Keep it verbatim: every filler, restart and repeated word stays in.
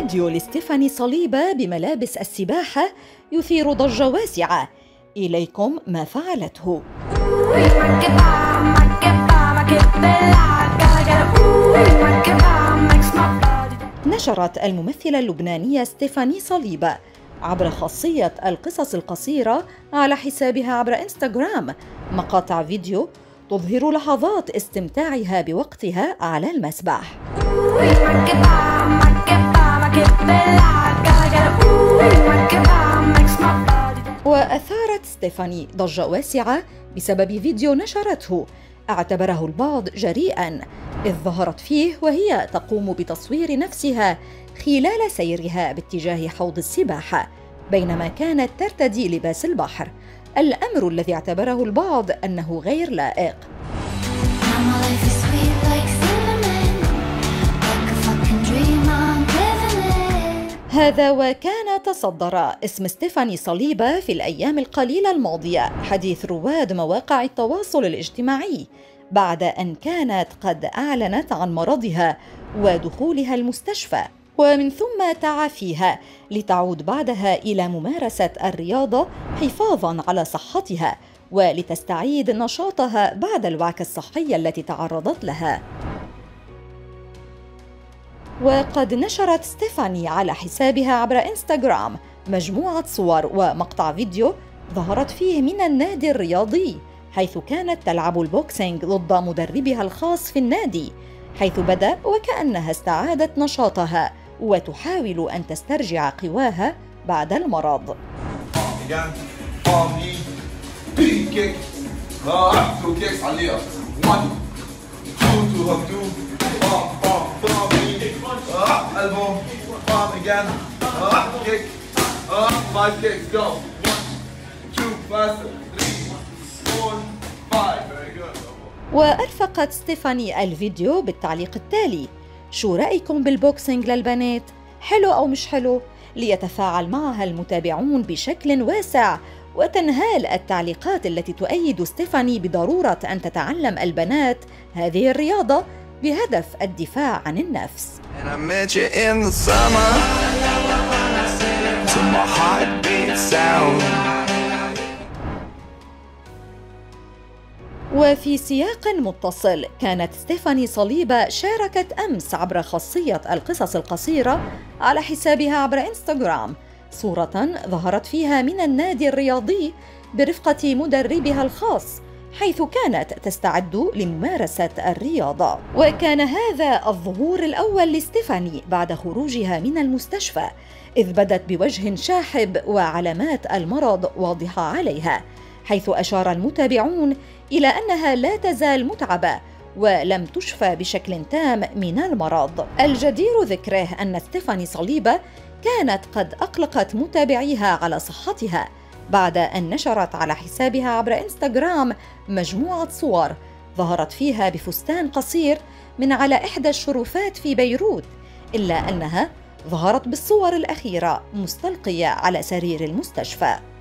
فيديو لستيفاني صليبا بملابس السباحة يثير ضجة واسعة. إليكم ما فعلته. نشرت الممثلة اللبنانية ستيفاني صليبا عبر خاصية القصص القصيرة على حسابها عبر إنستغرام مقاطع فيديو تظهر لحظات استمتاعها بوقتها على المسبح. وأثارت ستيفاني ضجة واسعة بسبب فيديو نشرته اعتبره البعض جريئاً، إذ ظهرت فيه وهي تقوم بتصوير نفسها خلال سيرها باتجاه حوض السباحة بينما كانت ترتدي لباس البحر، الأمر الذي اعتبره البعض أنه غير لائق. هذا وكان تصدر اسم ستيفاني صليبا في الأيام القليلة الماضية حديث رواد مواقع التواصل الاجتماعي بعد أن كانت قد أعلنت عن مرضها ودخولها المستشفى، ومن ثم تعافيها لتعود بعدها إلى ممارسة الرياضة حفاظاً على صحتها ولتستعيد نشاطها بعد الوعكة الصحية التي تعرضت لها. وقد نشرت ستيفاني على حسابها عبر إنستغرام مجموعة صور ومقطع فيديو ظهرت فيه من النادي الرياضي، حيث كانت تلعب البوكسينج ضد مدربها الخاص في النادي، حيث بدأ وكأنها استعادت نشاطها وتحاول أن تسترجع قواها بعد المرض. وألفقت ستيفاني الفيديو بالتعليق التالي: شو رأيكم بالبوكسينج للبنات؟ حلو أو مش حلو؟ ليتفاعل معها المتابعون بشكل واسع وتنهال التعليقات التي تؤيد ستيفاني بضرورة أن تتعلم البنات هذه الرياضة بهدف الدفاع عن النفس. وفي سياق متصل، كانت ستيفاني صليبا شاركت أمس عبر خاصية القصص القصيرة على حسابها عبر إنستغرام صورة ظهرت فيها من النادي الرياضي برفقة مدربها الخاص، حيث كانت تستعد لممارسة الرياضة. وكان هذا الظهور الأول لستيفاني بعد خروجها من المستشفى، إذ بدت بوجه شاحب وعلامات المرض واضحة عليها، حيث أشار المتابعون إلى أنها لا تزال متعبة ولم تشفى بشكل تام من المرض. الجدير ذكره أن ستيفاني صليبا كانت قد أقلقت متابعيها على صحتها بعد أن نشرت على حسابها عبر إنستغرام مجموعة صور ظهرت فيها بفستان قصير من على إحدى الشرفات في بيروت، إلا أنها ظهرت بالصور الأخيرة مستلقية على سرير المستشفى.